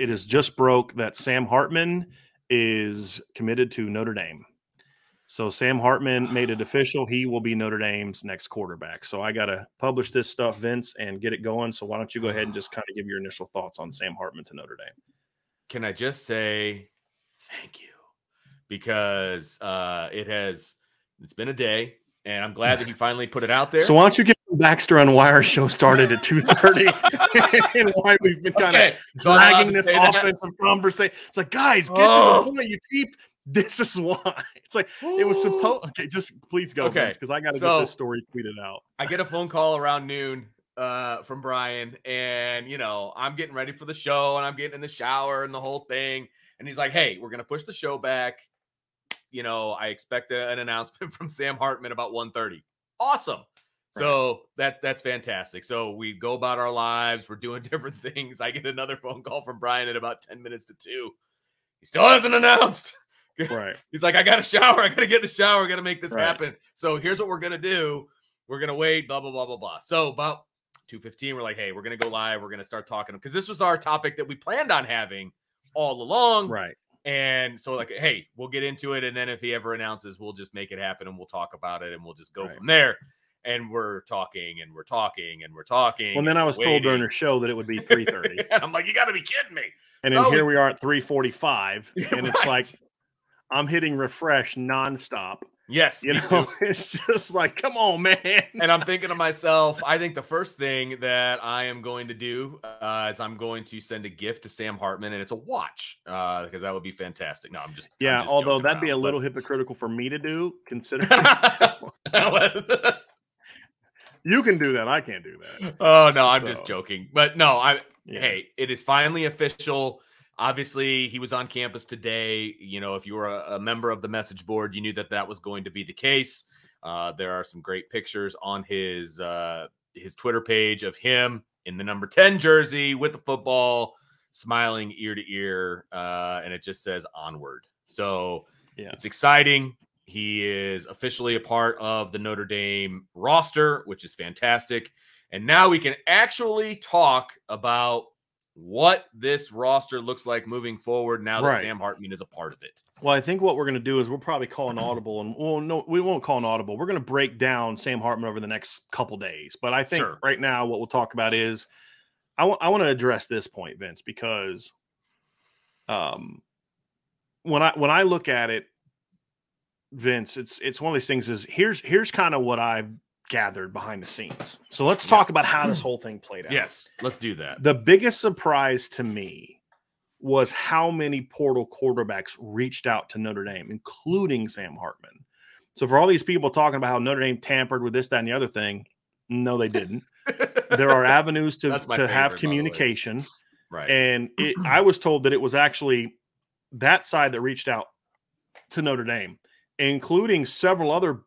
it is just broke that Sam Hartman is committed to Notre Dame. So Sam Hartman made it official. He will be Notre Dame's next quarterback. So I got to publish this stuff, Vince, and get it going. So why don't you go ahead and just kind of give your initial thoughts on Sam Hartman to Notre Dame? Can I just say thank you? Because it's been a day, and I'm glad that he finally put it out there. So why don't you get Baxter on Why Our Show started at 2:30 and why we've been kind of dragging this offensive conversation. It's like, guys, get to the point. You keep this is why. It's like it was supposed. Okay, just please go, because I got to get this story tweeted out. I get a phone call around noon from Brian, and I'm getting ready for the show, and I'm getting in the shower and the whole thing. And he's like, "Hey, we're gonna push the show back. I expect an announcement from Sam Hartman about 1:30. Awesome. So that's fantastic. So we go about our lives. We're doing different things. I get another phone call from Brian at about 10 minutes to 2. He still hasn't announced. Right. He's like, I got a shower. I got to get in the shower. I got to make this happen. So here's what we're going to do. We're going to wait, blah, blah, blah, blah, blah. So about 2:15, we're like, hey, we're going to go live. We're going to start talking. Because this was our topic that we planned on having all along. Right. And so like, hey, we'll get into it. And then if he ever announces, we'll just make it happen and we'll talk about it and we'll just go from there. And we're talking and we're talking and we're talking. Well, then I was told during the show that it would be 3:30. And I'm like, you got to be kidding me. And so then here we are at 3:45. And it's like, I'm hitting refresh nonstop. Yes. It's just like, come on, man. And I'm thinking to myself, I think the first thing that I am going to do is I'm going to send a gift to Sam Hartman, and it's a watch because that would be fantastic. No, I'm just. Yeah, I'm just although that'd be a little hypocritical for me to do, considering. You can do that. I can't do that. Oh, no, I'm just joking. But no, hey, it is finally official. Obviously, he was on campus today. If you were a member of the message board, you knew that that was going to be the case. There are some great pictures on his Twitter page of him in the number 10 jersey with the football, smiling ear to ear, and it just says onward. So it's exciting. He is officially a part of the Notre Dame roster, which is fantastic. And now we can actually talk about what this roster looks like moving forward now that Sam Hartman is a part of it. Well, I think what we're going to do is we'll probably call an audible, and we won't call an audible. We're going to break down Sam Hartman over the next couple days. But I think right now what we'll talk about is I want to address this point, Vince, because when I look at it, Vince, it's one of these things is here's kind of what I've gathered behind the scenes. So let's talk about how this whole thing played out. Yes, let's do that. The biggest surprise to me was how many portal quarterbacks reached out to Notre Dame, including Sam Hartman. So for all these people talking about how Notre Dame tampered with this, that, and the other thing, no, they didn't. There are avenues to have communication. Right. And I was told that it was actually that side that reached out to Notre Dame, including several other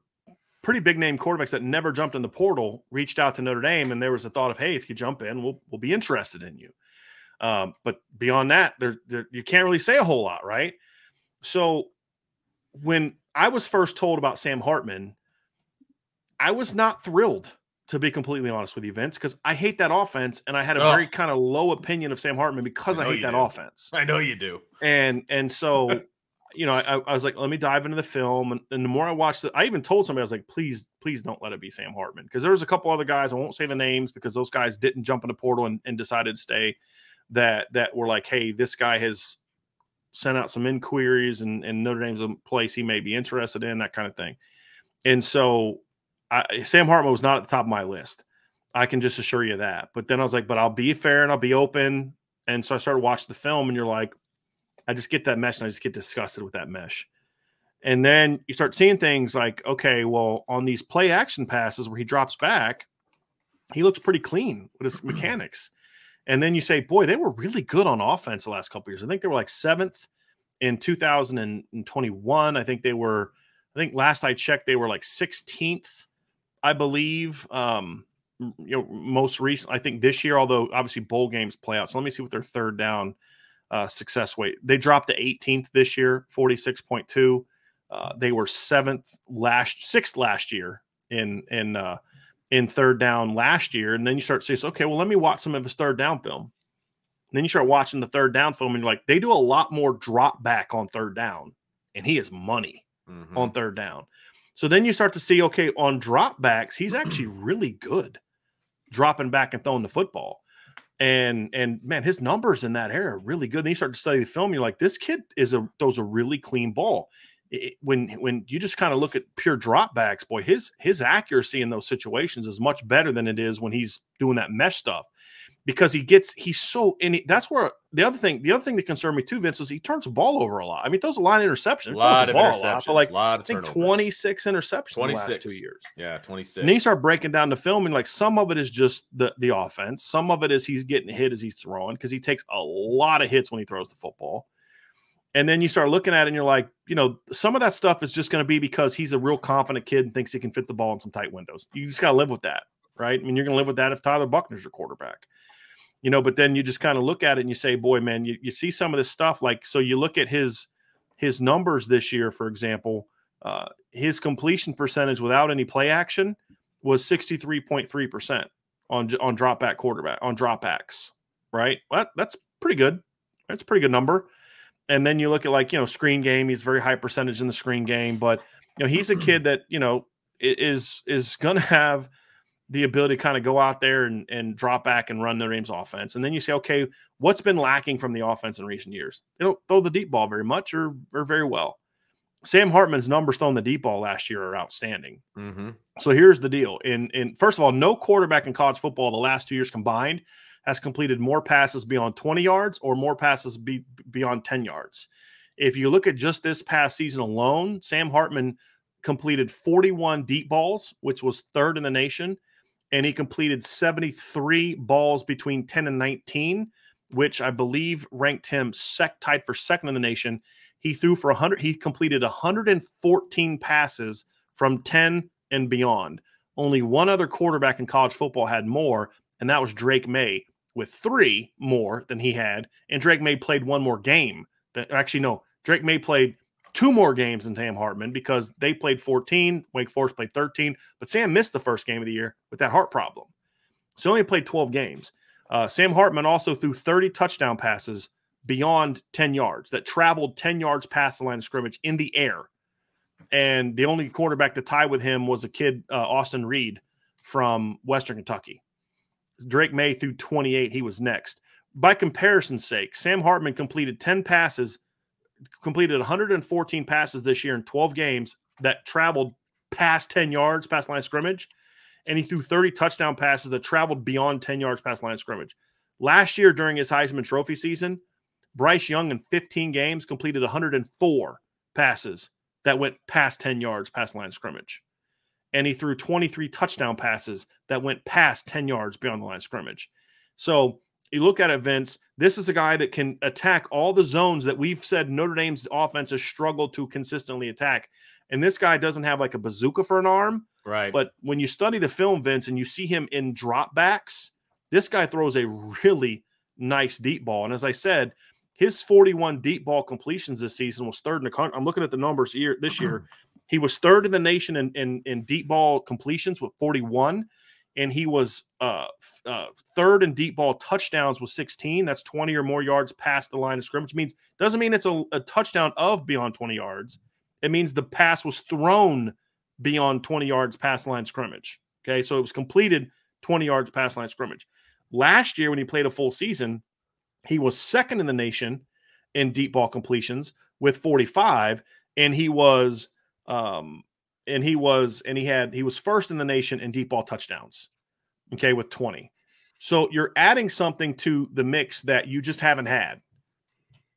pretty big name quarterbacks that never jumped in the portal, reached out to Notre Dame. And there was a thought of, hey, if you jump in, we'll be interested in you. But beyond that, you can't really say a whole lot, right? So when I was first told about Sam Hartman, I was not thrilled, to be completely honest with you, Vince, because I hate that offense, and I had a very kind of low opinion of Sam Hartman because I hate that offense. I know you do. And so – I was like, let me dive into the film. And the more I watched it, I even told somebody, I was like, please don't let it be Sam Hartman. Because there was a couple other guys, I won't say the names because those guys didn't jump in the portal and decided to stay, that were like, hey, this guy has sent out some inquiries and Notre Dame's a place he may be interested in, that kind of thing. And so Sam Hartman was not at the top of my list. I can just assure you that. But then I was like, but I'll be fair and I'll be open. And so I started watching the film, and you're like, I just get that mesh, and I just get disgusted with that mesh. And then you start seeing things like, okay, well, on these play action passes where he drops back, he looks pretty clean with his mechanics. And then you say, boy, they were really good on offense the last couple of years. I think they were like 7th in 2021. I think last I checked, they were like 16th, I believe. Most recent, I think this year, although obviously bowl games play out. So let me see what their third down success rate. They dropped to 18th this year, 46.2. They were 6th last year in third down last year. And then you start to say, okay, well, let me watch some of his third down film. And then you start watching the third down film, and you're like, they do a lot more drop back on third down, and he is money on third down. So then you start to see, okay, on drop backs, he's actually really good dropping back and throwing the football. And man, his numbers in that area are really good. Then you start to study the film, and you're like, this kid is throws a really clean ball. When you just kind of look at pure drop backs, boy, his accuracy in those situations is much better than it is when he's doing that mesh stuff. Because he's so in it. That's where the other thing that concerned me too, Vince, is he turns the ball over a lot. I mean, those line interceptions, a lot of interceptions, but like I think 26 interceptions in the last 2 years. Yeah, 26. And then you start breaking down the film, and like some of it is just the offense, some of it is he's getting hit as he's throwing, because he takes a lot of hits when he throws the football. And then you start looking at it, and you're like, you know, some of that stuff is just going to be because he's a real confident kid and thinks he can fit the ball in some tight windows. You just got to live with that, right? I mean, you're going to live with that if Tyler Buchner's your quarterback. You know, but then you just kind of look at it and you say, boy, man, you see some of this stuff. Like, so you look at his numbers this year, for example, his completion percentage without any play action was 63.3% on drop back quarterback, on drop backs, right? Well, that's pretty good. That's a pretty good number. And then you look at, like, you know, screen game, he's very high percentage in the screen game, but, you know, he's a kid that, you know, is going to have the ability to kind of go out there and drop back and run Notre Dame's offense. And then you say, okay, what's been lacking from the offense in recent years? They don't throw the deep ball very much or very well. Sam Hartman's numbers throwing the deep ball last year are outstanding. So here's the deal. And first of all, no quarterback in college football the last 2 years combined has completed more passes beyond 20 yards or more passes beyond 10 yards. If you look at just this past season alone, Sam Hartman completed 41 deep balls, which was third in the nation. And he completed 73 balls between 10 and 19, which I believe ranked him tied for second in the nation. He threw for 100. He completed 114 passes from 10 and beyond. Only one other quarterback in college football had more, and that was Drake Maye, with 3 more than he had. And Drake Maye played one more game. Actually, no, Drake Maye played 2 more games than Sam Hartman, because they played 14, Wake Forest played 13, but Sam missed the first game of the year with that heart problem. So he only played 12 games. Sam Hartman also threw 30 touchdown passes beyond 10 yards that traveled 10 yards past the line of scrimmage in the air. And the only quarterback to tie with him was a kid, Austin Reed from Western Kentucky. Drake Maye threw 28. He was next. By comparison's sake, Sam Hartman completed 10 passes, completed 114 passes this year in 12 games that traveled past 10 yards past line of scrimmage, and he threw 30 touchdown passes that traveled beyond 10 yards past line of scrimmage. Last year during his Heisman Trophy season, Bryce Young in 15 games completed 104 passes that went past 10 yards past line of scrimmage, and he threw 23 touchdown passes that went past 10 yards beyond the line of scrimmage. So you look at it, Vince, this is a guy that can attack all the zones that we've said Notre Dame's offense has struggled to consistently attack. And this guy doesn't have like a bazooka for an arm. Right. But when you study the film, Vince, and you see him in dropbacks, this guy throws a really nice deep ball. And as I said, his 41 deep ball completions this season was third in the country. I'm looking at the numbers here this year. He was third in the nation in deep ball completions with 41. And he was third in deep ball touchdowns with 16. That's 20 or more yards past the line of scrimmage. Doesn't mean it's a touchdown of beyond 20 yards. It means the pass was thrown beyond 20 yards past the line of scrimmage. Okay, so it was completed 20 yards past the line of scrimmage. Last year when he played a full season, he was second in the nation in deep ball completions with 45, and he was he was first in the nation in deep ball touchdowns, okay, with 20. So you're adding something to the mix that you just haven't had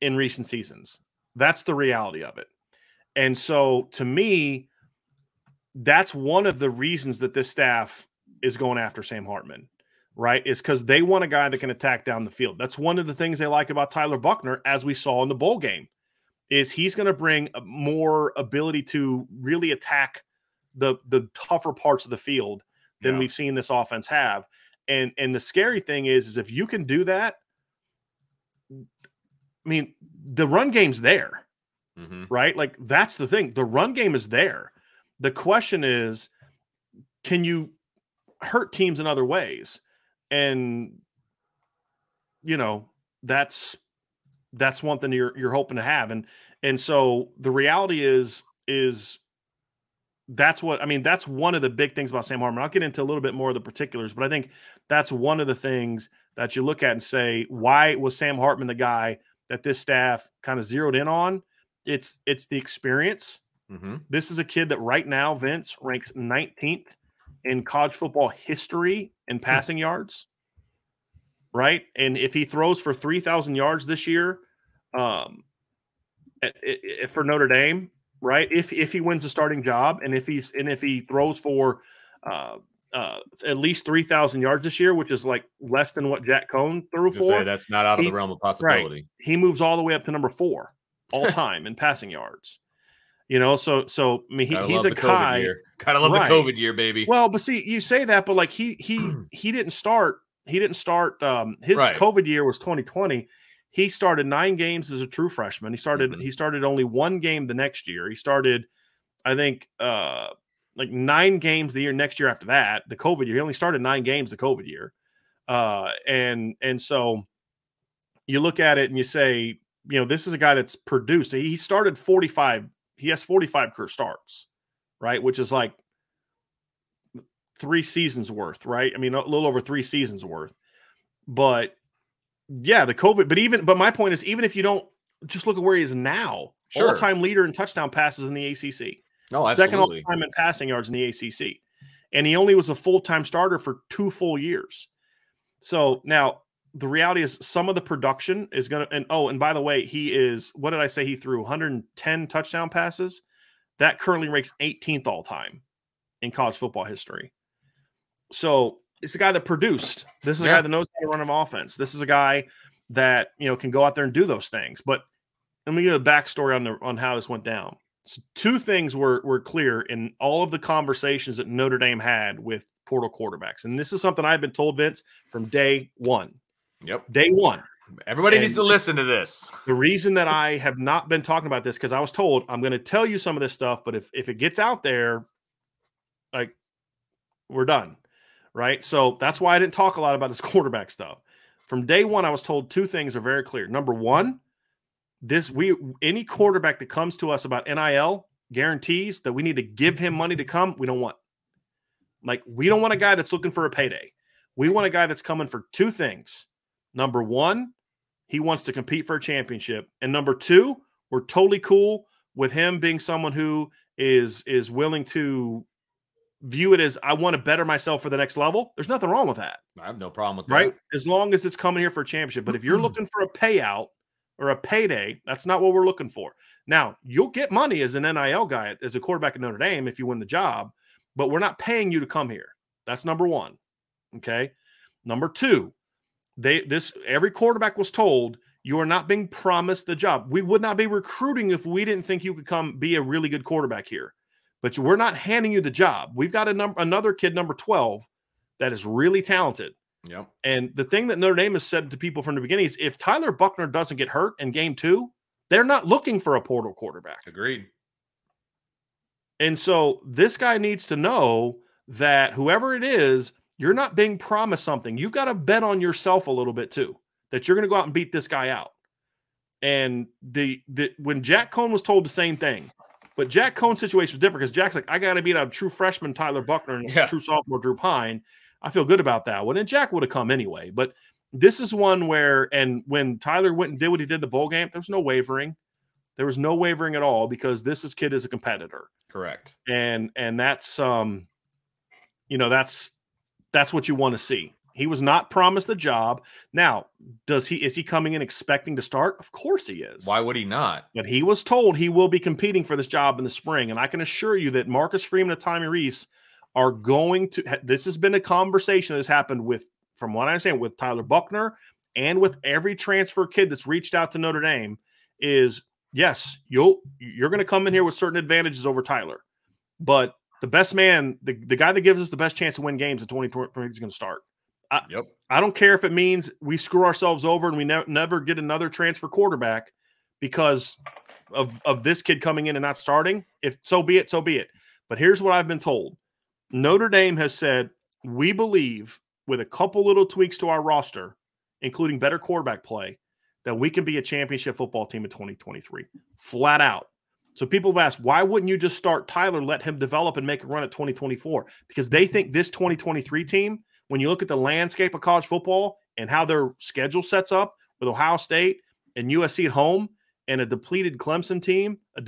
in recent seasons. That's the reality of it. And so to me, that's one of the reasons that this staff is going after Sam Hartman, right? Is because they want a guy that can attack down the field. That's one of the things they like about Tyler Buchner, as we saw in the bowl game, is he's going to bring more ability to really attack the tougher parts of the field than we've seen this offense have. And the scary thing is if you can do that, I mean, the run game's there, right? Like, that's the thing. The run game is there. The question is, can you hurt teams in other ways? And, you know, that's one thing you're hoping to have. And so the reality is that's what, I mean, that's one of the big things about Sam Hartman. I'll get into a little bit more of the particulars, but I think that's one of the things that you look at and say, why was Sam Hartman the guy that this staff kind of zeroed in on? It's the experience. Mm-hmm. This is a kid that right now, Vince, ranks 19th in college football history in passing yards. Right. And if he throws for 3,000 yards this year, for Notre Dame, right. If he wins the starting job, and if he throws for at least 3,000 yards this year, which is like less than what Jack Cohn threw for, that's not out of the realm of possibility. Right, he moves all the way up to number 4 all time in passing yards. You know, so I mean, he's a guy. Gotta love the COVID year, baby. Well, but see, you say that, but like he didn't start. He didn't start. His COVID year was 2020. He started 9 games as a true freshman. He started. Mm-hmm. He started only 1 game the next year. He started, I think, like 9 games the year next year after that. The COVID year, he only started 9 games the COVID year. And so you look at it and you say, you know, this is a guy that's produced. He started 45. He has 45 career starts, right? Which is like 3 seasons worth, right? I mean, a little over 3 seasons worth. But yeah, the COVID, but my point is, even if you don't just look at where he is now, sure, all-time leader in touchdown passes in the ACC. No, second all-time in passing yards in the ACC. And he only was a full-time starter for 2 full years. So now the reality is some of the production is going to, and by the way, he is, what did I say? He threw 110 touchdown passes. That currently ranks 18th all time in college football history. So it's a guy that produced. This is a guy that knows how to run an offense. This is a guy that, you know, can go out there and do those things. But let me give you the backstory on how this went down. So 2 things were clear in all of the conversations that Notre Dame had with portal quarterbacks. And this is something I've been told, Vince, from day one. Yep. Day one. Everybody needs to listen to this. The reason that I have not been talking about this, because I was told I'm going to tell you some of this stuff, but if it gets out there, like, we're done. Right. So that's why I didn't talk a lot about this quarterback stuff. From day one, I was told 2 things are very clear. Number one, any quarterback that comes to us about NIL guarantees that we need to give him money to come, we don't want. Like, we don't want a guy that's looking for a payday. We want a guy that's coming for 2 things. Number 1, he wants to compete for a championship. And number 2, we're totally cool with him being someone who is willing to view it as, I want to better myself for the next level. There's nothing wrong with that. I have no problem with that. Right? As long as it's coming here for a championship. But if you're looking for a payout or a payday, that's not what we're looking for. Now, you'll get money as an NIL guy, as a quarterback at Notre Dame, if you win the job, but we're not paying you to come here. That's number 1. Okay. Number 2, every quarterback was told, you are not being promised the job. We would not be recruiting if we didn't think you could come be a really good quarterback here, but we're not handing you the job. We've got another kid, number 12, that is really talented. Yep. And the thing that Notre Dame has said to people from the beginning is, if Tyler Buchner doesn't get hurt in game 2, they're not looking for a portal quarterback. Agreed. And so this guy needs to know that whoever it is, you're not being promised something. You've got to bet on yourself a little bit too, that you're going to go out and beat this guy out. And when Jack Cohn was told the same thing, but Jack Cohn's situation was different, because Jack's like, I got to beat out a true freshman Tyler Buchner and true sophomore Drew Pine. I feel good about that one. And Jack would have come anyway. But this is one where, and when Tyler went and did what he did the bowl game, there was no wavering. There was no wavering at all, because this kid is a competitor. Correct. And that's, you know, that's what you want to see. He was not promised the job. Now, is he coming in expecting to start? Of course he is. Why would he not? But he was told he will be competing for this job in the spring. And I can assure you that Marcus Freeman and Tommy Reese are going to, this has been a conversation that has happened with, from what I understand, with Tyler Buchner and with every transfer kid that's reached out to Notre Dame, is yes, you're going to come in here with certain advantages over Tyler, but the best man, the guy that gives us the best chance to win games in 2020 is going to start. I don't care if it means we screw ourselves over and we never get another transfer quarterback because of this kid coming in and not starting. If so be it, so be it. But here's what I've been told. Notre Dame has said, we believe with a couple little tweaks to our roster, including better quarterback play, that we can be a championship football team in 2023, flat out. So people have asked, why wouldn't you just start Tyler, let him develop and make a run at 2024? Because they think this 2023 team, when you look at the landscape of college football and how their schedule sets up with Ohio State and USC at home and a depleted Clemson team, a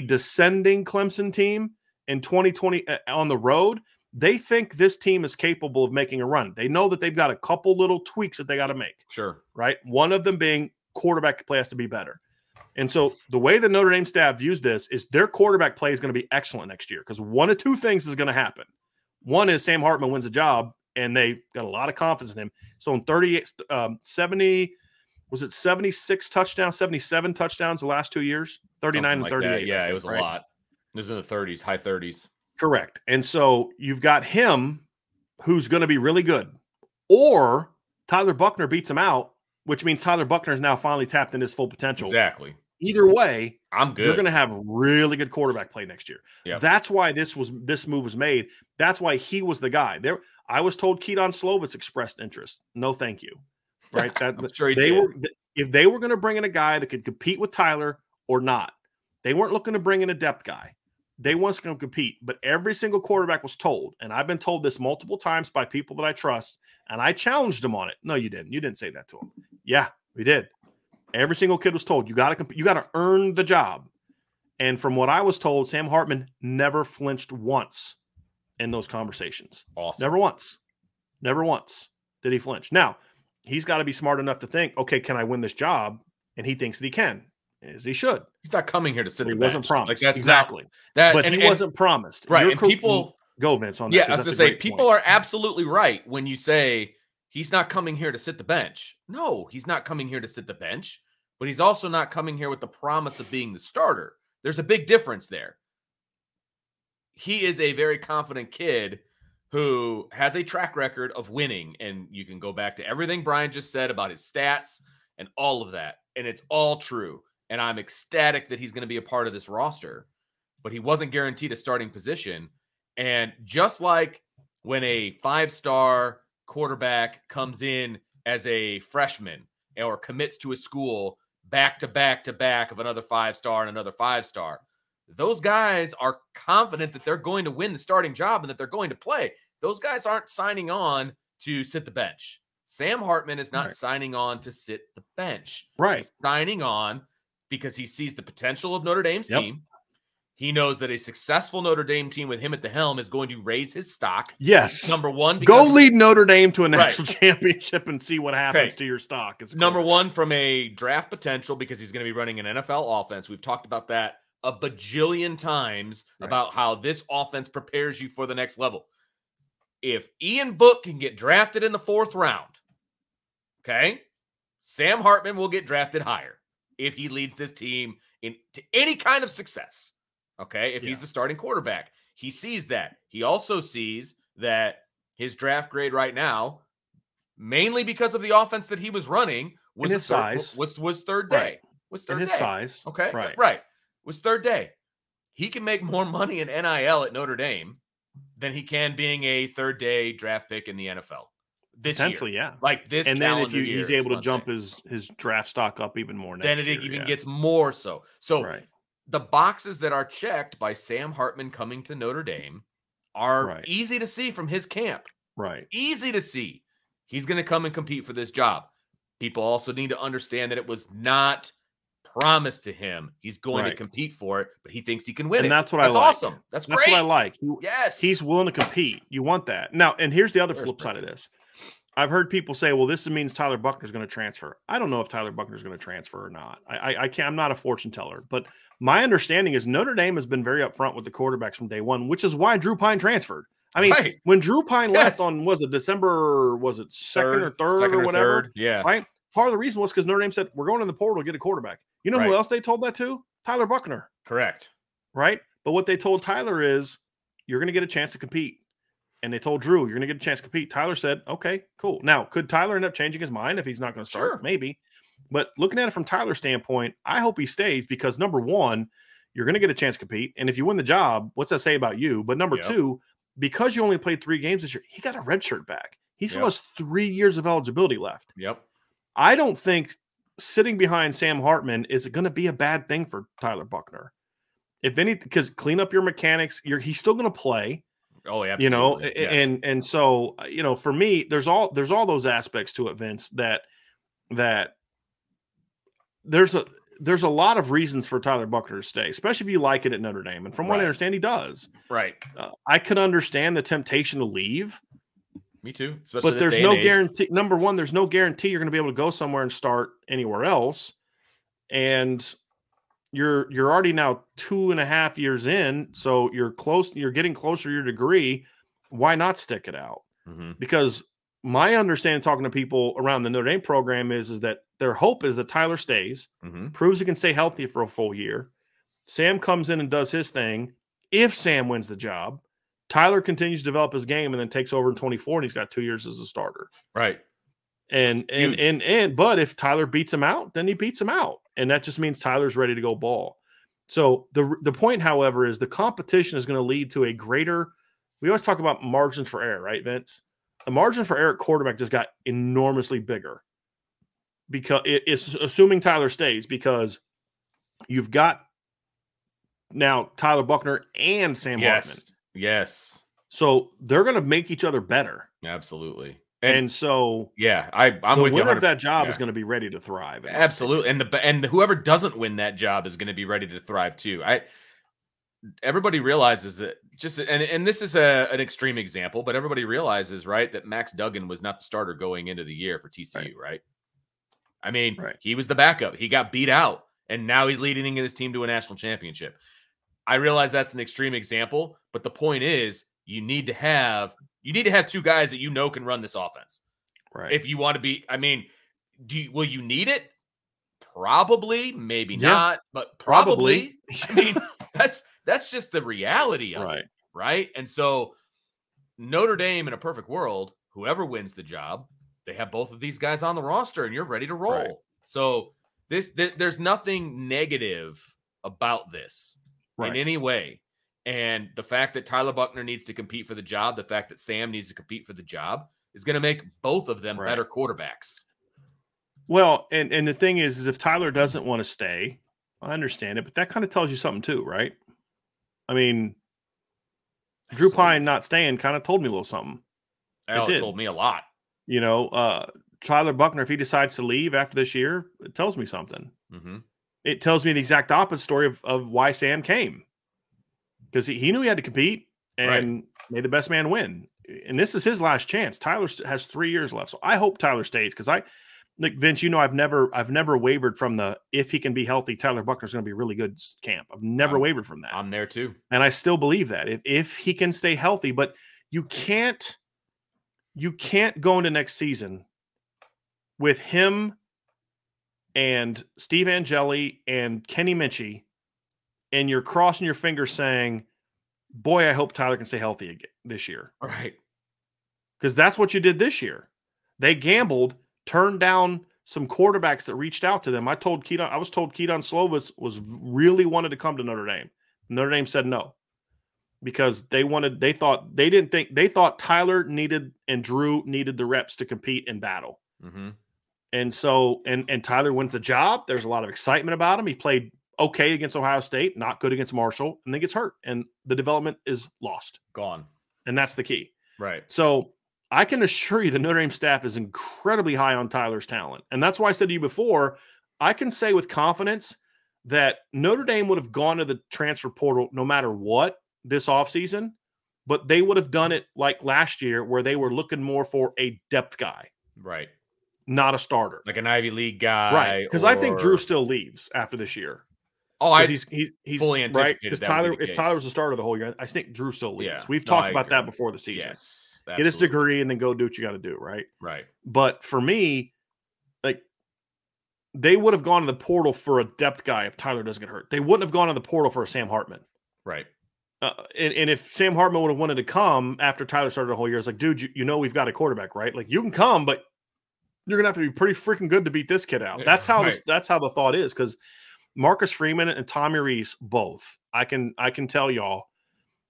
descending Clemson team in 2020 on the road, they think this team is capable of making a run. They know that they've got a couple little tweaks that they got to make. Sure. Right? One of them being quarterback play has to be better. And so the way the Notre Dame staff views this is their quarterback play is going to be excellent next year because one of two things is going to happen. One is Sam Hartman wins a job, and they got a lot of confidence in him. So in 76 touchdowns, 77 touchdowns the last 2 years, 39 and 38. That. Yeah, it was a lot. It was in the 30s, high 30s. Correct. And so you've got him who's going to be really good, or Tyler Buchner beats him out, which means Tyler Buchner is now finally tapped into his full potential. Exactly. Either way, I'm good. You're going to have really good quarterback play next year. Yep. That's why this move was made. That's why he was the guy. There, I was told Keaton Slovis expressed interest. No, thank you. Right? That, sure they were, if they were going to bring in a guy that could compete with Tyler or not, they weren't looking to bring in a depth guy. They weren't going to compete. But every single quarterback was told, and I've been told this multiple times by people that I trust, and I challenged them on it. No, you didn't. You didn't say that to him. Yeah, we did. Every single kid was told, you got to earn the job. And from what I was told, Sam Hartman never flinched once in those conversations. Awesome. Never once. Never once did he flinch. Now, he's got to be smart enough to think, okay, can I win this job? And he thinks that he can, as he should. He's not coming here to sit. He wasn't promised. Like, exactly. He wasn't promised. Right. And people go, Vince, on that. Yeah, I was going to say, people are absolutely right when you say, he's not coming here to sit the bench. No, he's not coming here to sit the bench, but he's also not coming here with the promise of being the starter. There's a big difference there. He is a very confident kid who has a track record of winning, and you can go back to everything Brian just said about his stats and all of that, and it's all true, and I'm ecstatic that he's going to be a part of this roster, but he wasn't guaranteed a starting position, and just like when a five-star quarterback comes in as a freshman or commits to a school back to back to back of another five-star and another five-star, those guys are confident that they're going to win the starting job and that they're going to play. Those guys aren't signing on to sit the bench. Sam Hartman is not signing on to sit the bench. Right. He's signing on because he sees the potential of Notre Dame's team. He knows that a successful Notre Dame team with him at the helm is going to raise his stock. Yes. Number one. Go lead Notre Dame to a national championship and see what happens to your stock. It's number one from a draft potential because he's going to be running an NFL offense. We've talked about that a bajillion times about how this offense prepares you for the next level. If Ian Book can get drafted in the 4th round, okay, Sam Hartman will get drafted higher if he leads this team into any kind of success. Okay, if he's the starting quarterback, he sees that. He also sees that his draft grade right now, mainly because of the offense that he was running, was his size. Was third day. Was third his size. Okay, right. Was third day. He can make more money in NIL at Notre Dame than he can being a third day draft pick in the NFL this year. Potentially, yeah. Like this, and then if he's able to jump his draft stock up even more, then it even gets more so. So the boxes that are checked by Sam Hartman coming to Notre Dame are easy to see from his camp. Right. Easy to see. He's going to come and compete for this job. People also need to understand that it was not promised to him. He's going to compete for it, but he thinks he can win it. And that's what I like. That's awesome. That's great. That's what I like. Yes. He's willing to compete. You want that. Now, and here's the other flip side of this. I've heard people say, well, this means Tyler Buchner is going to transfer. I don't know if Tyler Buchner is going to transfer or not. I can't, I'm not a fortune teller, but my understanding is Notre Dame has been very upfront with the quarterbacks from day one, which is why Drew Pine transferred. I mean, when Drew Pine left on, was it December, was it second or third or whatever? Yeah. Right? Part of the reason was because Notre Dame said, we're going in the portal to get a quarterback. You know who else they told that to? Tyler Buchner. Correct. Right? But what they told Tyler is, you're going to get a chance to compete. And they told Drew, you're going to get a chance to compete. Tyler said, okay, cool. Now, could Tyler end up changing his mind if he's not going to start? Sure. Maybe. But looking at it from Tyler's standpoint, I hope he stays because, number one, you're going to get a chance to compete. And if you win the job, what's that say about you? But number two, because you only played 3 games this year, he got a red shirt back. He still has 3 years of eligibility left. Yep. I don't think sitting behind Sam Hartman is going to be a bad thing for Tyler Buchner. If anything, because clean up your mechanics, he's still going to play. Oh, yeah, you know, yes. and so, you know, for me, there's all those aspects to it, Vince, that there's a lot of reasons for Tyler Buchner to stay, especially if you like it at Notre Dame. And from what I understand, he does. Right. I could understand the temptation to leave. Me too. Especially but there's no guarantee. Number one, there's no guarantee you're going to be able to go somewhere and start anywhere else. And you're already now 2.5 years in, so you're getting closer to your degree. Why not stick it out? Mm-hmm. Because my understanding talking to people around the Notre Dame program is that their hope is that Tyler stays, mm-hmm. proves he can stay healthy for a full year. Sam comes in and does his thing. If Sam wins the job, Tyler continues to develop his game and then takes over in 2024, and he's got 2 years as a starter. Right. But if Tyler beats him out, then he beats him out. And that just means Tyler's ready to go ball. So the point, however, is the competition is going to lead to a greater – we always talk about margins for error, right, Vince? The margin for error at quarterback just got enormously bigger, because it's assuming Tyler stays, because you've got now Tyler Buchner and Sam Hartman. Yes. So they're going to make each other better. Absolutely. And so, yeah, I'm with you. The winner of that job is going to be ready to thrive. Absolutely. And whoever doesn't win that job is going to be ready to thrive too. Everybody realizes that and this is an extreme example, but everybody realizes, right, that Max Duggan was not the starter going into the year for TCU, right? I mean, he was the backup. He got beat out, and now he's leading his team to a national championship. I realize that's an extreme example, but the point is you need to have two guys that you know can run this offense. Right. If you want to be, I mean, will you need it? Probably, maybe not, but probably. I mean, that's just the reality of it, right? And so Notre Dame, in a perfect world, whoever wins the job, they have both of these guys on the roster, and you're ready to roll. Right. So there's nothing negative about this in any way. And the fact that Tyler Buchner needs to compete for the job, the fact that Sam needs to compete for the job, is going to make both of them better quarterbacks. Well, and the thing is if Tyler doesn't want to stay, I understand it, but that kind of tells you something too, right? I mean, Drew Pine not staying kind of told me a little something. It told me a lot. You know, Tyler Buchner, if he decides to leave after this year, it tells me something. Mm-hmm. It tells me the exact opposite story of why Sam came. Because he knew he had to compete and made the best man win. And this is his last chance. Tyler has 3 years left. So I hope Tyler stays, because like Vince, you know, I've never wavered from the if he can be healthy, Tyler Buchner's going to be really good camp. I've never wavered from that. I'm there too, and I still believe that if he can stay healthy. But you can't go into next season with him and Steve Angeli and Kenny Minchie, and you're crossing your fingers saying, "Boy, I hope Tyler can stay healthy again this year." All right, because that's what you did this year. They gambled. Turned down some quarterbacks that reached out to them. I was told Keaton Slovis really wanted to come to Notre Dame. Notre Dame said no, because they thought Tyler needed and Drew needed the reps to compete in battle. Mm-hmm. And so and Tyler wins the job. There's a lot of excitement about him. He played okay against Ohio State, not good against Marshall, and then gets hurt, and the development is lost, gone, and that's the key. Right. So I can assure you the Notre Dame staff is incredibly high on Tyler's talent. And that's why I said to you before, I can say with confidence that Notre Dame would have gone to the transfer portal no matter what this offseason, but they would have done it like last year where they were looking more for a depth guy. Right. Not a starter. Like an Ivy League guy. Right. Because I think Drew still leaves after this year. Oh, he's fully anticipated that. If Tyler was a starter the whole year, I think Drew still leaves. Yeah. We've talked about that before the season. Yes. Absolutely. Get his degree and then go do what you got to do, right? Right. But for me, like, they would have gone to the portal for a depth guy if Tyler doesn't get hurt. They wouldn't have gone to the portal for a Sam Hartman. Right. And if Sam Hartman would have wanted to come after Tyler started the whole year, it's like, dude, you know we've got a quarterback, right? Like, you can come, but you're going to have to be pretty freaking good to beat this kid out. That's how that's how the thought is, because Marcus Freeman and Tommy Reese both, I can tell y'all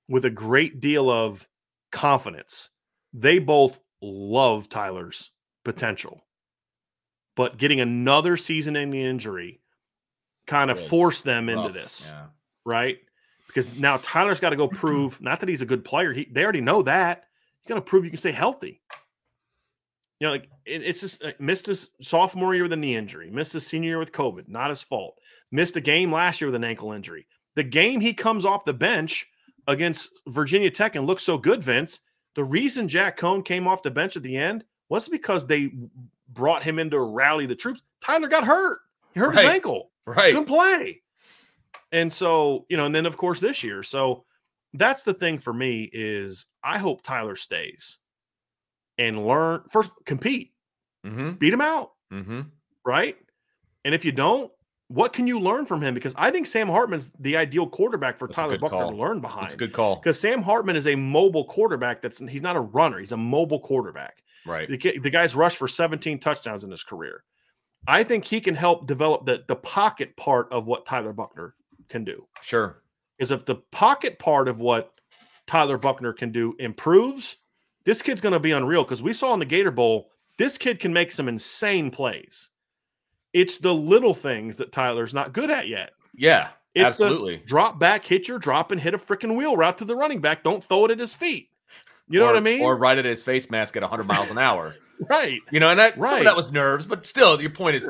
with a great deal of confidence, they both love Tyler's potential. but getting another season-ending injury kind of forced them into this, right? Because now Tyler's got to go prove, not that he's a good player. They already know that. You got to prove you can stay healthy. You know, like it's just missed his sophomore year with a knee injury, missed his senior year with COVID, not his fault. Missed a game last year with an ankle injury. The game he comes off the bench against Virginia Tech and looks so good, Vince, the reason Jack Cohn came off the bench at the end wasn't because they brought him in to rally the troops. Tyler got hurt. He hurt his ankle. Right. Couldn't play. And so, you know, and then, of course, this year. So that's the thing for me is I hope Tyler stays and learn. First, compete. Mm-hmm. Beat him out. Mm-hmm. Right? And if you don't, what can you learn from him? Because I think Sam Hartman's the ideal quarterback for Tyler Buchner to learn behind. That's a good call. Because Sam Hartman is a mobile quarterback. He's not a runner. He's a mobile quarterback. Right. The guy's rushed for 17 touchdowns in his career. I think he can help develop the pocket part of what Tyler Buchner can do. Sure. Because if the pocket part of what Tyler Buchner can do improves, this kid's going to be unreal. Because we saw in the Gator Bowl, this kid can make some insane plays. It's the little things that Tyler's not good at yet. Yeah, it's absolutely. Drop back, hit your drop, and hit a freaking wheel route to the running back. Don't throw it at his feet. You know what I mean? Or right at his face mask at 100 miles an hour. Right. You know, and that some of that was nerves, but still, your point is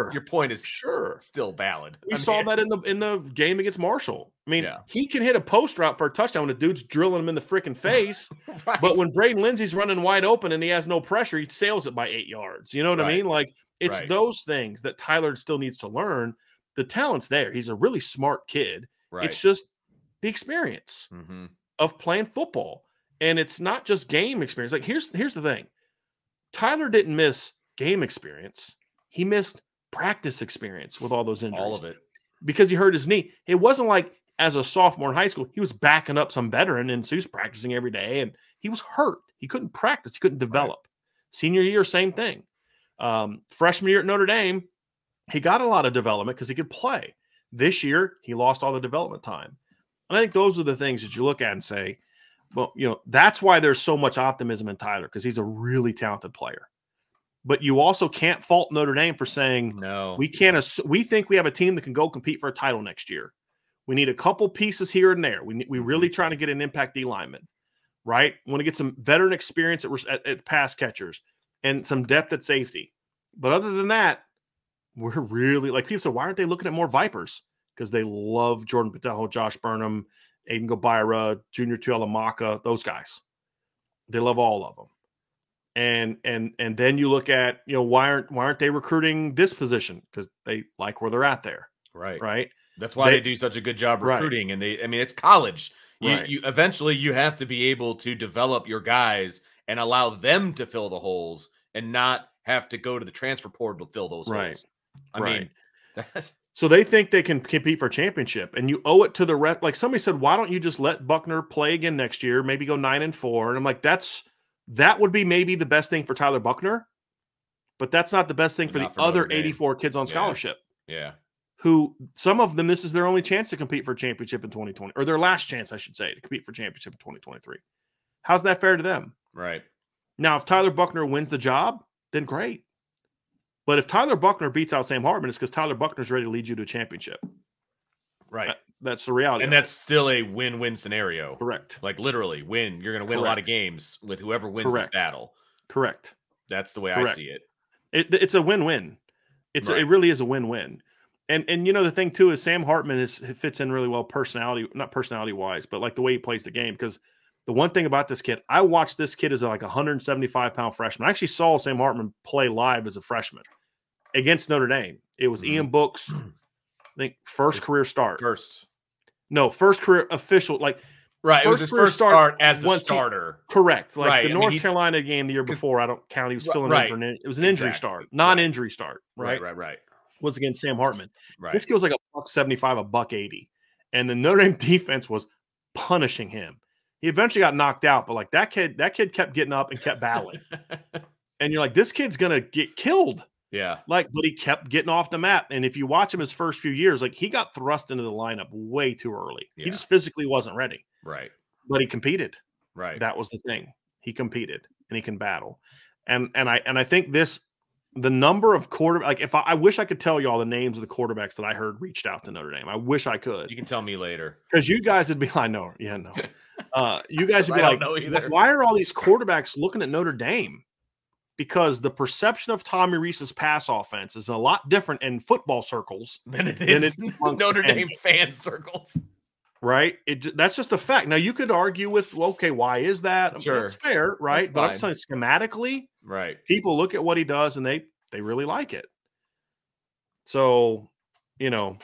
still valid. We saw that in the game against Marshall. I mean, he can hit a post route for a touchdown when a dude's drilling him in the freaking face. But when Braden Lindsey's running wide open and he has no pressure, he sails it by 8 yards. You know what I mean? Like. It's those things that Tyler still needs to learn. The talent's there. He's a really smart kid. Right. It's just the experience of playing football. And it's not just game experience. Like, here's the thing. Tyler didn't miss game experience. He missed practice experience with all those injuries. All of it. Because he hurt his knee. It wasn't like as a sophomore in high school, he was backing up some veteran and so he was practicing every day. And he was hurt. He couldn't practice. He couldn't develop. Right. Senior year, same thing. Freshman year at Notre Dame, he got a lot of development because he could play. This year, he lost all the development time. And I think those are the things that you look at and say, well, you know, that's why there's so much optimism in Tyler, because he's a really talented player. But you also can't fault Notre Dame for saying, no, we think we have a team that can go compete for a title next year. We need a couple pieces here and there. We really trying to get an impact D lineman, right? We want to get some veteran experience at pass catchers. And some depth at safety. But other than that, we're really, like people said, why aren't they looking at more Vipers? Because they love Jordan Patejo, Josh Burnham, Aiden Gobaira, Junior Tuihalamaka, those guys. They love all of them. And then you look at, you know, why aren't they recruiting this position? Because they like where they're at there. Right. Right. That's why they do such a good job recruiting. Right. And I mean, it's college. You eventually you have to be able to develop your guys and allow them to fill the holes. And not have to go to the transfer portal to fill those holes. I mean, so they think they can compete for a championship, and you owe it to the rest. Like somebody said, why don't you just let Buchner play again next year? Maybe go 9-4. And I'm like, that would be maybe the best thing for Tyler Buchner, but that's not the best thing for the other 84 kids on scholarship. Yeah, who some of them this is their only chance to compete for a championship in 2020, or their last chance, I should say, to compete for championship in 2023. How's that fair to them? Right. Now, if Tyler Buchner wins the job, then great. But if Tyler Buchner beats out Sam Hartman, it's because Tyler Buckner's ready to lead you to a championship. Right. That's the reality. And that's still a win-win scenario. Correct. Like, literally, win. You're going to win a lot of games with whoever wins this battle. Correct. That's the way I see it. It's a win-win. It really is a win-win. And you know, the thing, too, is Sam Hartman fits in really well personality, not personality-wise, but, like, the way he plays the game. Because the one thing about this kid, I watched this kid as like a 175-pound freshman. I actually saw Sam Hartman play live as a freshman against Notre Dame. It was Ian Book's, I think, first career official start as the starter. Correct. Like the North Carolina game the year before, I don't count. He was still in for an non-injury start. Right. Was against Sam Hartman. Right. This kid was like a $175, a $180. And the Notre Dame defense was punishing him. He eventually got knocked out, but like that kid kept getting up and kept battling. And you're like, this kid's going to get killed. Yeah. Like, but he kept getting off the map. And if you watch him his first few years, like he got thrust into the lineup way too early. Yeah. He just physically wasn't ready. Right. But he competed. Right. That was the thing. He competed and he can battle. And I think this the number of quarterbacks, like I wish I could tell you all the names of the quarterbacks that I heard reached out to Notre Dame. I wish I could. You can tell me later. Because you guys would be like, no, yeah, no. You guys would be like, why are all these quarterbacks looking at Notre Dame? Because the perception of Tommy Reese's pass offense is a lot different in football circles than it is Notre Dame fan circles. Right? That's just a fact. Now, you could argue with, well, okay, why is that? Sure. I mean, it's fair, right? That's but fine. I'm saying schematically, right? People look at what he does, and they really like it. So, you know,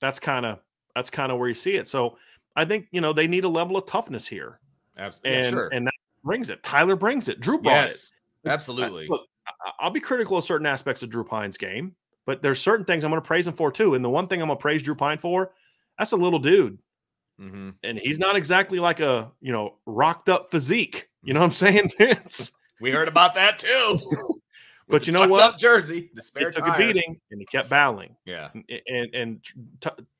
that's kind of where you see it. So I think, you know, they need a level of toughness here. Absolutely. And, yeah, sure. And that brings it. Tyler brings it. Drew brought yes. it. Absolutely. Look, I'll be critical of certain aspects of Drew Pine's game, but there's certain things I'm going to praise him for too. And the one thing I'm going to praise Drew Pine for, that's a little dude. Mm-hmm. And he's not exactly like a, you know, rocked up physique. You know what I'm saying, Vince? We heard about that too. But you know what? Up jersey, the spare he took tire. A beating and he kept battling. Yeah. And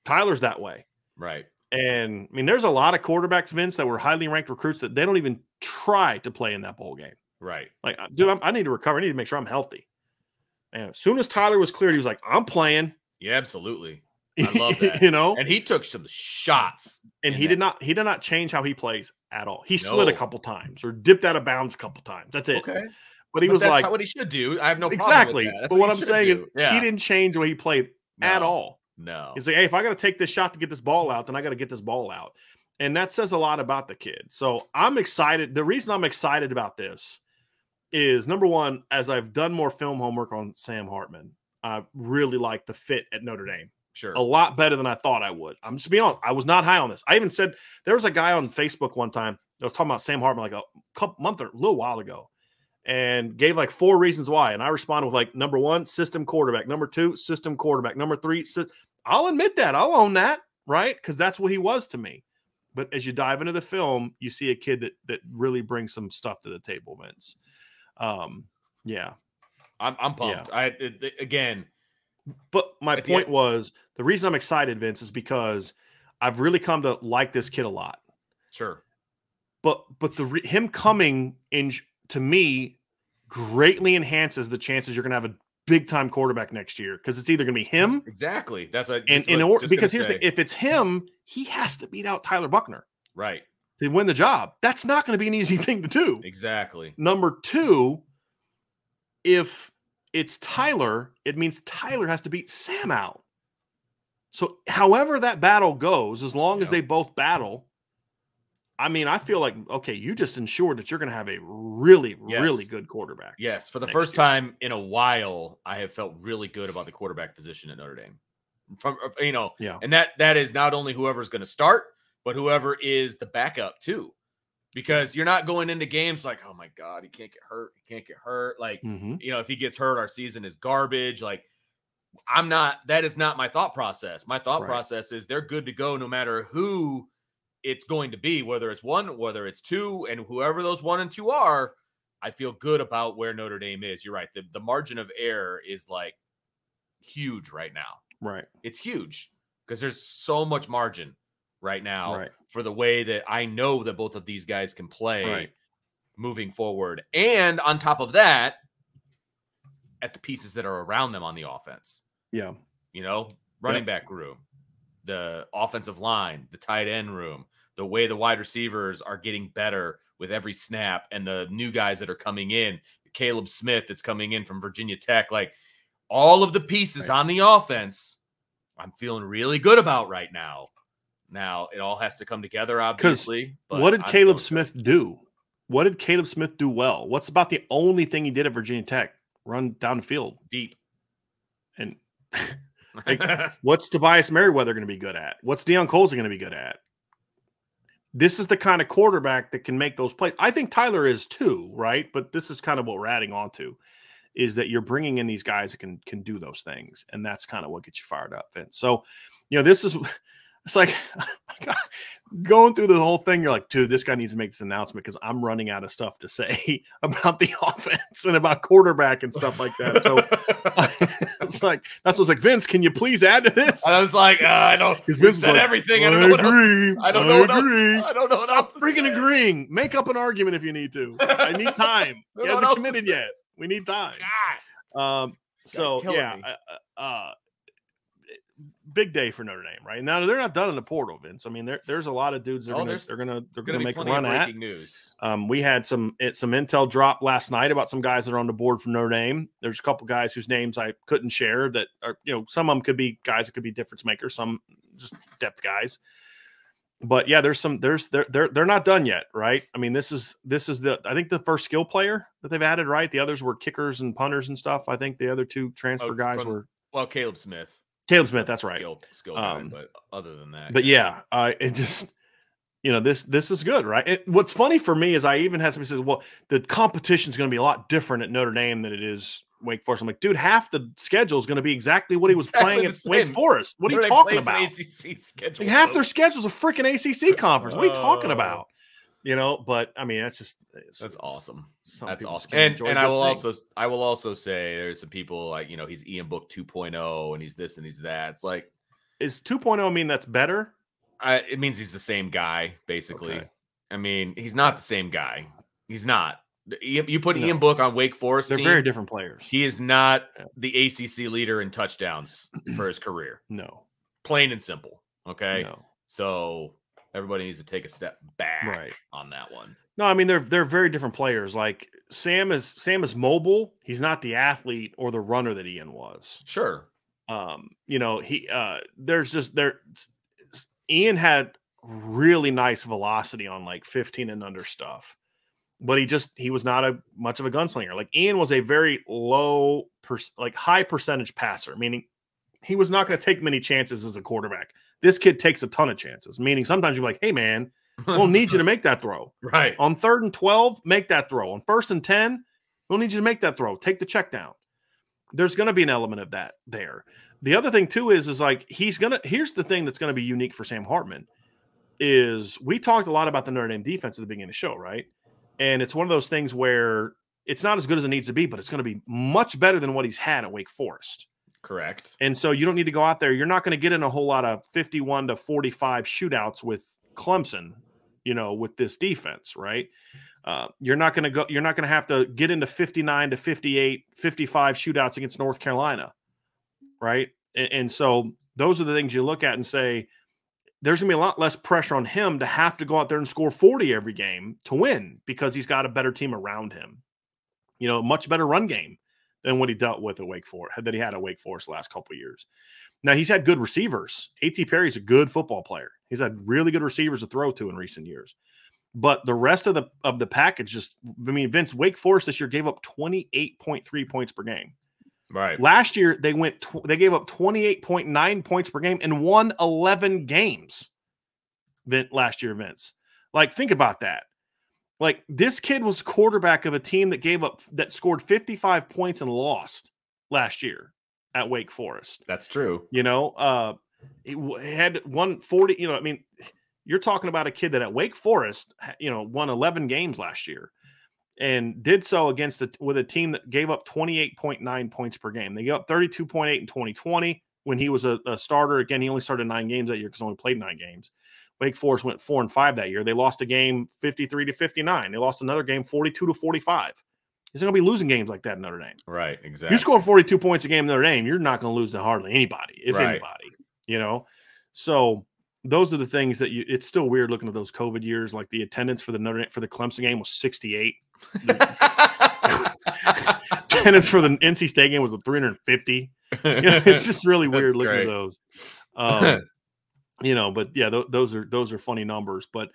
Tyler's that way. Right. And I mean, there's a lot of quarterbacks, Vince, that were highly ranked recruits that they don't even try to play in that bowl game. Right. Like, dude, I need to recover. I need to make sure I'm healthy. And as soon as Tyler was cleared, he was like, I'm playing. Yeah, absolutely. I love that. You know? And he took some shots. And he did not change how he plays at all. He slid a couple times or dipped out of bounds a couple times. That's it. Okay. But he was like, that's what he should do. I have no problem exactly. with that. But what I'm saying is he didn't change the way he played at all. No. He's like, hey, if I got to take this shot to get this ball out, then I got to get this ball out. And that says a lot about the kid. So I'm excited. The reason I'm excited about this is, number one, as I've done more film homework on Sam Hartman, I really like the fit at Notre Dame. Sure. A lot better than I thought I would. I'm just being honest. I was not high on this. I even said, there was a guy on Facebook one time that was talking about Sam Hartman like a little while ago, and gave like 4 reasons why. And I responded with like, number 1, system quarterback. Number 2, system quarterback. Number 3, I'll admit that. I'll own that, right? Because that's what he was to me. But as you dive into the film, you see a kid that really brings some stuff to the table, Vince. Yeah, I'm pumped. Yeah. But my point was, the reason I'm excited, Vince, is because I've really come to like this kid a lot. Sure. But him coming in, to me, greatly enhances the chances you're going to have a big time quarterback next year, because it's either going to be him. Exactly. That's what, and in order, because here's the, if it's him, he has to beat out Tyler Buchner. Right. They win the job. That's not going to be an easy thing to do. Exactly. Number 2, if it's Tyler, it means Tyler has to beat Sam out. So however that battle goes, as long as they both battle, I mean, I feel like, okay, you just ensured that you're going to have a really, really good quarterback. Yes. For the first time in a while, I have felt really good about the quarterback position at Notre Dame. And that is not only whoever's going to start, but whoever is the backup too, because you're not going into games like, oh my God, he can't get hurt. He can't get hurt. Like, you know, if he gets hurt, our season is garbage. Like, that is not my thought process. My thought process is they're good to go no matter who it's going to be, whether it's 1, whether it's 2, and whoever those 1 and 2 are, I feel good about where Notre Dame is. You're right. The margin of error is like huge right now. Right. It's huge because there's so much margin right now for the way that I know that both of these guys can play moving forward. And on top of that, at the pieces that are around them on the offense. Yeah. You know, running back room, the offensive line, the tight end room, the way the wide receivers are getting better with every snap, and the new guys that are coming in, Caleb Smith that's coming in from Virginia Tech, like all of the pieces on the offense, I'm feeling really good about right now. Now, it all has to come together, obviously. But what did Caleb Smith do? What did Caleb Smith do well? What's about the only thing he did at Virginia Tech? Run down the field. Deep. And like, what's Tobias Merriweather going to be good at? What's Deion Coles going to be good at? This is the kind of quarterback that can make those plays. I think Tyler is too, right? But this is kind of what we're adding on to, is that you're bringing in these guys that can do those things. And that's kind of what gets you fired up, Vince. So, you know, this is... It's like going through the whole thing. You're like, dude, this guy needs to make this announcement because I'm running out of stuff to say about the offense and about quarterback and stuff like that. So it's like, that's what's like, Vince, can you please add to this? I was like, I don't. Vince said like, everything. I don't know what else. Stop freaking agreeing. Make up an argument if you need to. I need time. He hasn't committed yet. We need time. God. So yeah, big day for Notre Dame, right? Now they're not done in the portal, Vince. I mean, there's a lot of dudes that they're gonna make a run at. News. We had some intel drop last night about some guys that are on the board from Notre Dame. There's a couple guys whose names I couldn't share that are, you know, some of them could be guys that could be difference makers, some just depth guys. But yeah, they're not done yet, right? I mean, this is I think the first skill player that they've added, right? The others were kickers and punters and stuff. I think the other two transfer guys were Caleb Smith, that's right. Skill guy, but other than that. But yeah, it just, you know, this is good, right? What's funny for me is I even had somebody says, well, the competition's going to be a lot different at Notre Dame than it is Wake Forest. I'm like, dude, half the schedule is going to be exactly what he was playing at Wake Forest. What are you talking about? ACC schedule, like, half their schedule's a freaking ACC conference. What are you talking about? You know, but I mean, that's awesome. That's awesome. And I will also say there's some people like, you know, he's Ian Book 2.0 and he's this and he's that. It's like, is 2.0 mean that's better? It means he's the same guy, basically. Okay. I mean, he's not the same guy. He's not. You put Ian Book on Wake Forest. They're very different players. He is not the ACC leader in touchdowns for his career. No. Plain and simple. Okay. No. So everybody needs to take a step back on that one. No, I mean, they're very different players. Like Sam is mobile. He's not the athlete or the runner that Ian was. Sure. You know, Ian had really nice velocity on like 15 and under stuff, but he was not much of a gunslinger. Like Ian was a very high percentage passer, meaning he was not going to take many chances as a quarterback. This kid takes a ton of chances, meaning sometimes you're like, hey, man, we'll need you to make that throw. Right. On 3rd and 12, make that throw. On 1st and 10, we'll need you to make that throw. Take the check down. There's going to be an element of that there. The other thing, too, is like here's the thing that's going to be unique for Sam Hartman is we talked a lot about the Notre Dame defense at the beginning of the show, right? And it's one of those things where it's not as good as it needs to be, but it's going to be much better than what he's had at Wake Forest. Correct. And so you don't need to go out there. You're not going to get in a whole lot of 51 to 45 shootouts with Clemson, you know, with this defense, right? You're not going to have to get into 59 to 58, 55 shootouts against North Carolina, right? And so those are the things you look at and say, there's going to be a lot less pressure on him to have to go out there and score 40 every game to win because he's got a better team around him, you know, much better run game than what he dealt with at Wake Forest, that he had at Wake Forest the last couple of years. Now, he's had good receivers. A.T. Perry's a good football player. He's had really good receivers to throw to in recent years. But the rest of the package just – I mean, Vince, Wake Forest this year gave up 28.3 points per game. Right. Last year, they gave up 28.9 points per game and won 11 games last year, Vince. Like, think about that. Like, this kid was quarterback of a team that scored 55 points and lost last year at Wake Forest. That's true. You know, he had 140, you know, I mean, you're talking about a kid that at Wake Forest, you know, won 11 games last year and did so with a team that gave up 28.9 points per game. They gave up 32.8 in 2020 when he was a starter. Again, he only started 9 games that year because he only played 9 games. Wake Forest went 4-5 that year. They lost a game 53 to 59. They lost another game 42 to 45. He's going to be losing games like that in Notre Dame. Right, exactly. You score 42 points a game in Notre Dame, you're not going to lose to hardly anybody, if anybody, you know? So those are the things that it's still weird looking at those COVID years. Like the attendance for the Clemson game was 68. Attendance for the NC State game was 350. You know, it's just really weird looking at those. You know, but yeah, those are funny numbers. But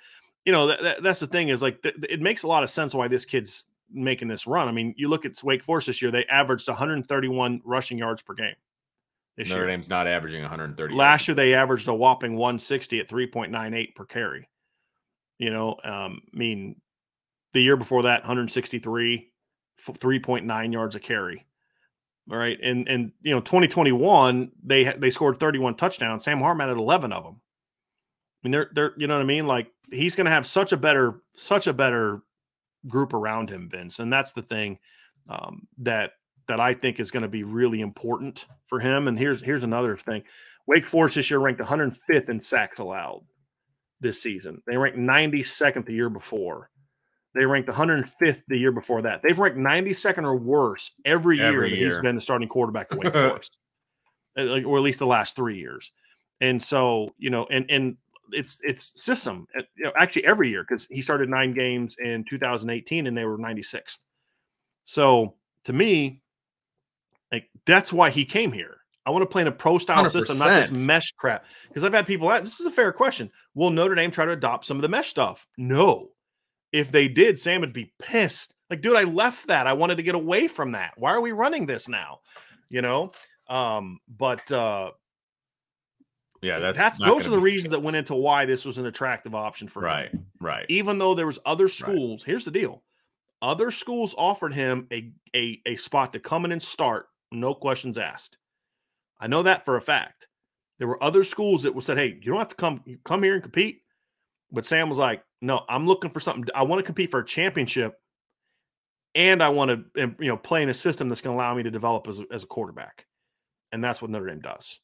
you know, that's the thing is like it makes a lot of sense why this kid's making this run. I mean, you look at Wake Forest this year; they averaged 131 rushing yards per game. This year, Notre Dame's not averaging 130. Last year, they averaged a whopping 160 at 3.98 per carry. You know, I mean, the year before that, 163, 3.9 yards a carry. All right, and you know, 2021 they scored 31 touchdowns. Sam Hartman had 11 of them. I mean, they're you know what I mean. Like he's going to have such a better group around him, Vince, and that's the thing that I think is going to be really important for him. And here's another thing: Wake Forest this year ranked 105th in sacks allowed this season. They ranked 92nd the year before. They ranked 105th the year before that. They've ranked 92nd or worse every year. He's been the starting quarterback at Wake Forest, or at least the last 3 years. And so, you know, and it's system, you know, actually every year, because he started 9 games in 2018 and they were 96th. So to me, like, that's why he came here. I want to play in a pro-style system, not this mesh crap. Because I've had people ask, this is a fair question. Will Notre Dame try to adopt some of the mesh stuff? No. If they did, Sam would be pissed. Like, dude, I left that. I wanted to get away from that. Why are we running this now? You know? Yeah, that's those are the reasons that went into why this was an attractive option for him. Right. Even though there was other schools, here's the deal. Other schools offered him a spot to come in and start, no questions asked. I know that for a fact. There were other schools that said, hey, you don't have to come here and compete. But Sam was like, no, I'm looking for something. I want to compete for a championship, and I want to, you know, play in a system that's going to allow me to develop as a quarterback. And that's what Notre Dame does.